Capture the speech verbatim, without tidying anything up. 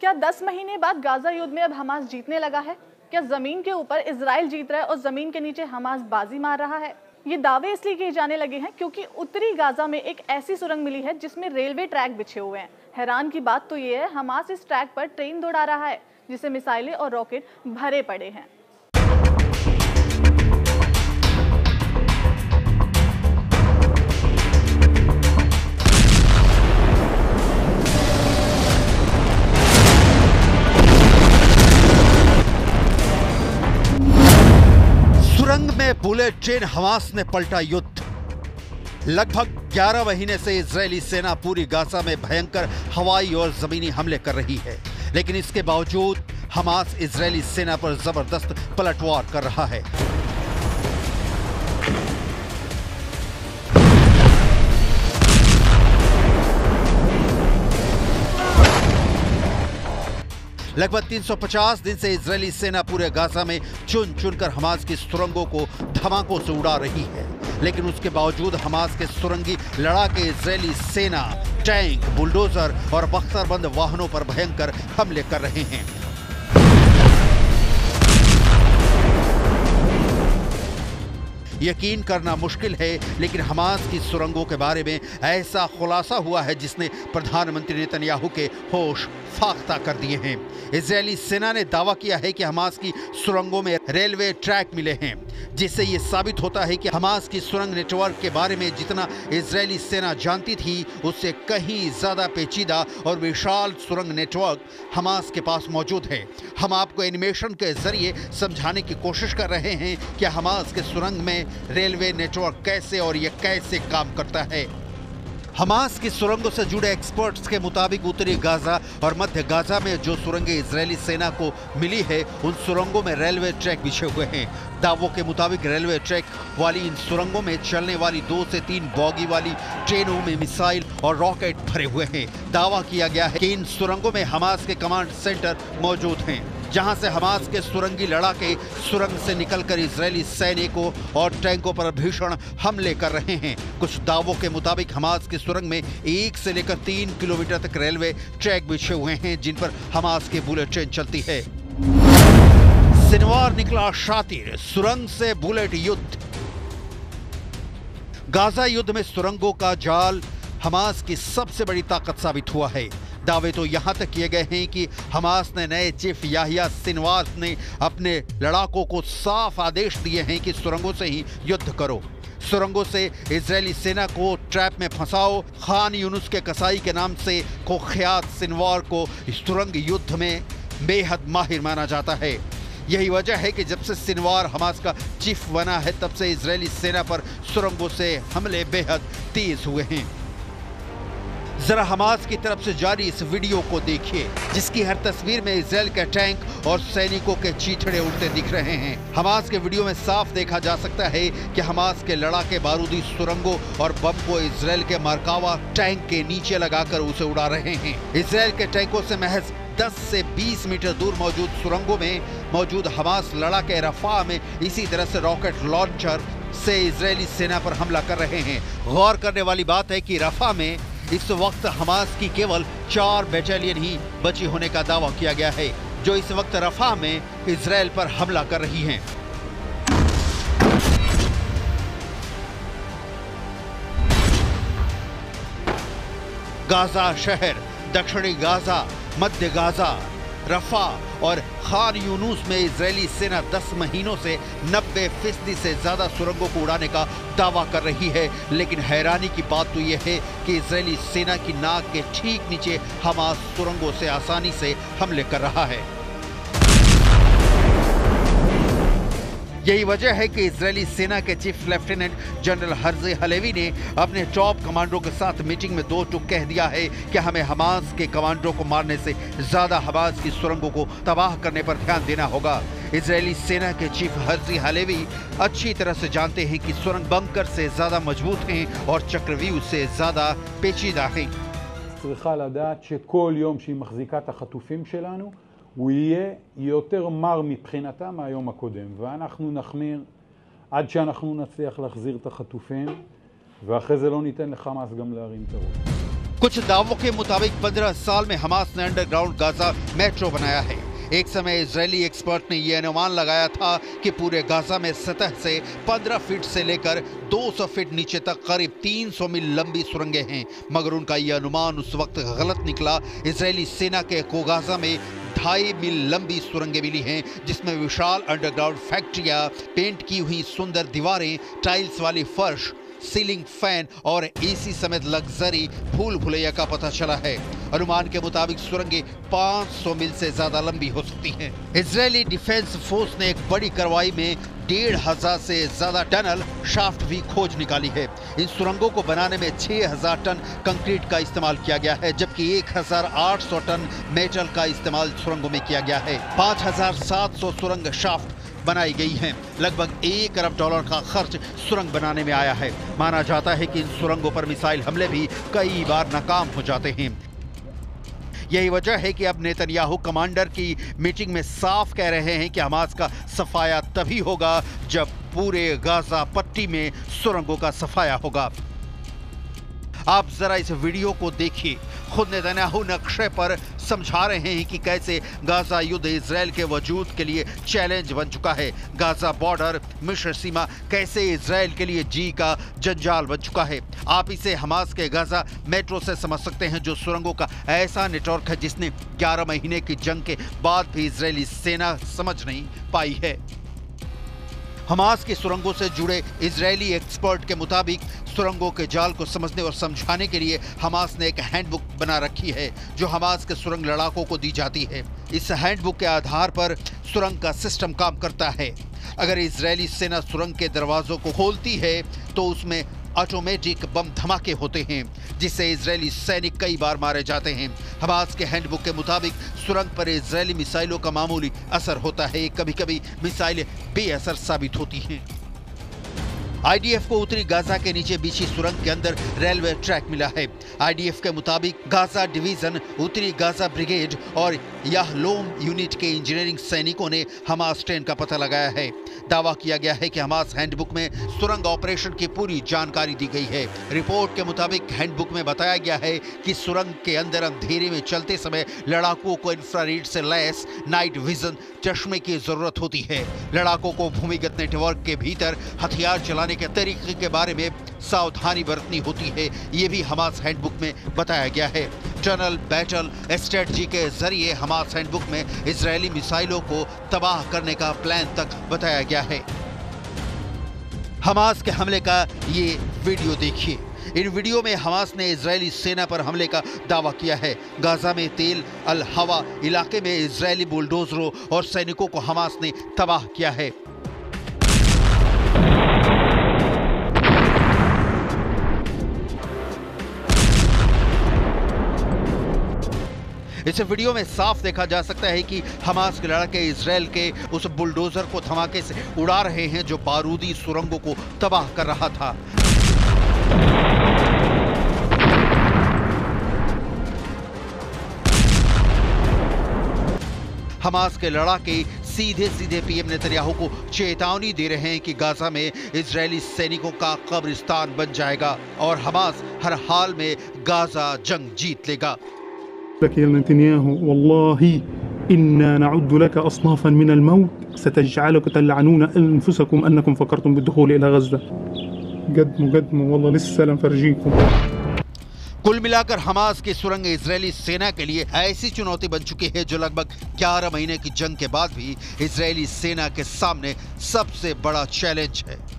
क्या दस महीने बाद गाजा युद्ध में अब हमास जीतने लगा है? क्या जमीन के ऊपर इजराइल जीत रहा है और जमीन के नीचे हमास बाजी मार रहा है? ये दावे इसलिए किए जाने लगे हैं क्योंकि उत्तरी गाजा में एक ऐसी सुरंग मिली है जिसमें रेलवे ट्रैक बिछे हुए हैं। हैरान की बात तो ये है, हमास इस ट्रैक पर ट्रेन दौड़ा रहा है जिसे मिसाइलें और रॉकेट भरे पड़े हैं। बुलेट ट्रेन हमास ने पलटा युद्ध। लगभग ग्यारह महीने से इजरायली सेना पूरी गाजा में भयंकर हवाई और जमीनी हमले कर रही है, लेकिन इसके बावजूद हमास इजरायली सेना पर जबरदस्त पलटवार कर रहा है। लगभग तीन सौ पचास दिन से इजरायली सेना पूरे गाजा में चुन चुनकर हमास की सुरंगों को धमाकों से उड़ा रही है, लेकिन उसके बावजूद हमास के सुरंगी लड़ाके इजरायली सेना टैंक, बुलडोजर और बख्तरबंद वाहनों पर भयंकर हमले कर रहे हैं। यकीन करना मुश्किल है, लेकिन हमास की सुरंगों के बारे में ऐसा खुलासा हुआ है जिसने प्रधानमंत्री नेतन्याहू के होश फाख्ता कर दिए हैं। इजरायली सेना ने दावा किया है कि हमास की सुरंगों में रेलवे ट्रैक मिले हैं, जिससे ये साबित होता है कि हमास की सुरंग नेटवर्क के बारे में जितना इजरायली सेना जानती थी, उससे कहीं ज़्यादा पेचीदा और विशाल सुरंग नेटवर्क हमास के पास मौजूद है। हम आपको एनिमेशन के जरिए समझाने की कोशिश कर रहे हैं कि हमास के सुरंग में रेलवे नेटवर्क कैसे और ये कैसे काम करता है। हमास की सुरंगों से जुड़े एक्सपर्ट्स के मुताबिक उत्तरी गाजा और मध्य गाजा में जो सुरंगें इजरायली सेना को मिली है, उन सुरंगों में रेलवे ट्रैक बिछे हुए हैं। दावों के मुताबिक रेलवे ट्रैक वाली इन सुरंगों में चलने वाली दो से तीन बॉगी वाली ट्रेनों में मिसाइल और रॉकेट भरे हुए हैं। दावा किया गया है कि इन सुरंगों में हमास के कमांड सेंटर मौजूद हैं, जहां से हमास के सुरंगी लड़ाके सुरंग से निकलकर इजरायली सैनिकों और टैंकों पर भीषण हमले कर रहे हैं। कुछ दावों के मुताबिक हमास की सुरंग में एक से लेकर तीन किलोमीटर तक रेलवे ट्रैक बिछे हुए हैं, जिन पर हमास की बुलेट ट्रेन चलती है। सिनवार निकला शातिर, सुरंग से बुलेट युद्ध। गाजा युद्ध में सुरंगों का जाल हमास की सबसे बड़ी ताकत साबित हुआ है। दावे तो यहां तक किए गए हैं कि हमास ने नए चीफ याहिया सिनवार ने अपने लड़ाकों को साफ आदेश दिए हैं कि सुरंगों से ही युद्ध करो, सुरंगों से इजरायली सेना को ट्रैप में फंसाओ। खान यूनुस के कसाई के नाम से कुख्यात सिनवार को सुरंग युद्ध में बेहद माहिर माना जाता है। यही वजह है कि जब से सिनवार हमास का चीफ बना है, तब से इजरायली सेना पर सुरंगों से हमले बेहद तेज हुए हैं। जरा हमास की तरफ से जारी इस वीडियो को देखिए, जिसकी हर तस्वीर में इजराइल के टैंक और सैनिकों के चीथड़े उड़ते दिख रहे हैं। हमास के वीडियो में साफ देखा जा सकता है कि हमास के लड़ाके बारूदी सुरंगों और बम को इजराइल के मरकावा टैंक के नीचे लगाकर उसे उड़ा रहे हैं। इजराइल के टैंकों से महज दस से बीस मीटर दूर मौजूद सुरंगों में मौजूद हमास लड़ाके रफा में इसी तरह से रॉकेट लॉन्चर से इजरायली सेना पर हमला कर रहे हैं। गौर करने वाली बात है कि रफा में इस वक्त हमास की केवल चार बैटालियन ही बची होने का दावा किया गया है, जो इस वक्त रफा में इजराइल पर हमला कर रही हैं। गाजा शहर, दक्षिणी गाजा, मध्य गाजा, रफा और खान यूनुस में इजरायली सेना दस महीनों से नब्बे फीसदी से ज़्यादा सुरंगों को उड़ाने का दावा कर रही है, लेकिन हैरानी की बात तो यह है कि इजरायली सेना की नाक के ठीक नीचे हमास सुरंगों से आसानी से हमले कर रहा है। यही वजह है कि इजरायली सेना के chief lieutenant general Herzi Halevi ने अपने टॉप कमांडरों के साथ मीटिंग में दो टूक कह दिया है कि हमें हमास के कमांडरों को मारने से ज़्यादा हमास की सुरंगों को तबाह करने पर ध्यान देना होगा। इजरायली सेना के चीफ हर्ज हलेवी अच्छी तरह से जानते हैं कि सुरंग बंकर से ज़्यादा मजबूत हैं और चक्रव्यूह से ज़्यादा पेचीदा हैं। הוא יהיה יותר מר מבחינתה מהיום הקודם, ואנחנו נחמיר עד שאנחנו נצליח להחזיר את החטופים, ואחרי זה לא ניתן לחמאס גם להרים את הראש. कुछ दावों के मुताबिक पंद्रह साल में हमास ने अंडरग्राउंड गाजा मेट्रो बनाया है। एक समय इजरायली एक्सपर्ट ने यह अनुमान लगाया था कि पूरे गाजा में सतह से पंद्रह फीट से लेकर दो सौ फीट नीचे तक करीब तीन सौ मील लंबी सुरंगें हैं, मगर उनका यह अनुमान उस वक्त गलत निकला। इजरायली सेना के को गाजा में ढाई मील लंबी सुरंगें मिली हैं, जिसमें विशाल अंडरग्राउंड फैक्ट्रियां, पेंट की हुई सुंदर दीवारें, टाइल्स वाली फर्श, सीलिंग फैन और एसी समेत लग्जरी भूल भुलैया का पता चला है। अनुमान के मुताबिक सुरंगें पाँच सौ मील से ज्यादा लंबी हो सकती हैं। इजरायली डिफेंस फोर्स ने एक बड़ी कार्रवाई में डेढ़ हजार से ज्यादा टनल शाफ्ट भी खोज निकाली है। इन सुरंगों को बनाने में छह हजार टन कंक्रीट का इस्तेमाल किया गया है, जबकि एक हजार आठ सौ टन मेटल का इस्तेमाल सुरंगों में किया गया है। पाँच हजार सात सौ सुरंग शाफ्ट बनाई गई हैं। लगभग एक अरब डॉलर का खर्च सुरंग बनाने में आया है। माना जाता है कि इन सुरंगों पर मिसाइल हमले भी कई बार नाकाम हो जाते हैं। यही वजह है कि अब नेतन्याहू कमांडर की मीटिंग में साफ कह रहे हैं कि हमास का सफाया तभी होगा जब पूरे गाजा पट्टी में सुरंगों का सफाया होगा। आप जरा इस वीडियो को देखिए। खुद नेतन्याहू नक्शे पर समझा रहे हैं कि कैसे गाजा युद्ध इजरायल के वजूद के लिए चैलेंज बन चुका है। गाजा बॉर्डर, मिस्र सीमा कैसे इजरायल के लिए जी का जंजाल बन चुका है। आप इसे हमास के गाजा मेट्रो से समझ सकते हैं, जो सुरंगों का ऐसा नेटवर्क है जिसने ग्यारह महीने की जंग के बाद भी इजरायली सेना समझ नहीं पाई है। हमास की सुरंगों से जुड़े इजरायली एक्सपर्ट के मुताबिक सुरंगों के जाल को समझने और समझाने के लिए हमास ने एक हैंडबुक बना रखी है, जो हमास के सुरंग लड़ाकों को दी जाती है। इस हैंडबुक के आधार पर सुरंग का सिस्टम काम करता है। अगर इजरायली सेना सुरंग के दरवाजों को खोलती है तो उसमें ऑटोमेटिक बम धमाके होते हैं, जिससे इजरायली सैनिक कई बार मारे जाते हैं। हमास के हैंडबुक के मुताबिक सुरंग पर इजरायली मिसाइलों का मामूली असर होता है। कभी कभी मिसाइलें बेअसर साबित होती हैं। आई डी एफ को उत्तरी गाजा के नीचे बिछी सुरंग के अंदर रेलवे ट्रैक मिला है। आई डी एफ के मुताबिक गाजा डिवीजन, उत्तरी गाजा ब्रिगेड और याहलोम यूनिट के इंजीनियरिंग सैनिकों ने हमास ट्रेन का पता लगाया है। दावा किया गया है कि हमास हैंडबुक में सुरंग ऑपरेशन की पूरी जानकारी दी गई है। रिपोर्ट के मुताबिक हैंडबुक में बताया गया है कि सुरंग के अंदर अंधेरे में चलते समय लड़ाकों को इंफ्रारेड से लैस नाइट विजन चश्मे की जरूरत होती है। लड़ाकों को भूमिगत नेटवर्क के भीतर हथियार चलाने के तरीके के बारे में सावधानी बरतनी होती है। ये भी हमास हैंडबुक में बताया गया है। टनल बैटल स्ट्रेटजी के जरिए हमास हैंडबुक में इजरायली मिसाइलों को तबाह करने का प्लान तक बताया गया है। हमास के हमले का ये वीडियो देखिए। इन वीडियो में हमास ने इजरायली सेना पर हमले का दावा किया है। गाजा में तेल अल हवा इलाके में इजरायली बुलडोजरों और सैनिकों को हमास ने तबाह किया है। इस वीडियो में साफ देखा जा सकता है कि हमास के लड़ाके इजरायल के उस बुलडोजर को धमाके से उड़ा रहे हैं, जो बारूदी सुरंगों को तबाह कर रहा था। हमास के लड़ाके सीधे सीधे पी एम नेतन्याहू को चेतावनी दे रहे हैं कि गाजा में इजरायली सैनिकों का कब्रिस्तान बन जाएगा और हमास हर हाल में गाजा जंग जीत लेगा। لك يا نتنياهو والله إنا نعد لك أصنافا من الموت ستجعلك تلعنون أنفسكم أنكم فكرتم بالدخول إلى غزة قدموا قدموا والله لسه لن فرجيكم। कुल मिलाकर हमास की सुरंग इजरायली सेना के लिए ऐसी चुनौती बन चुकी है जो लगभग ग्यारह महीने की जंग के बाद भी इजरायली सेना के सामने सबसे बड़ा चैलेंज है।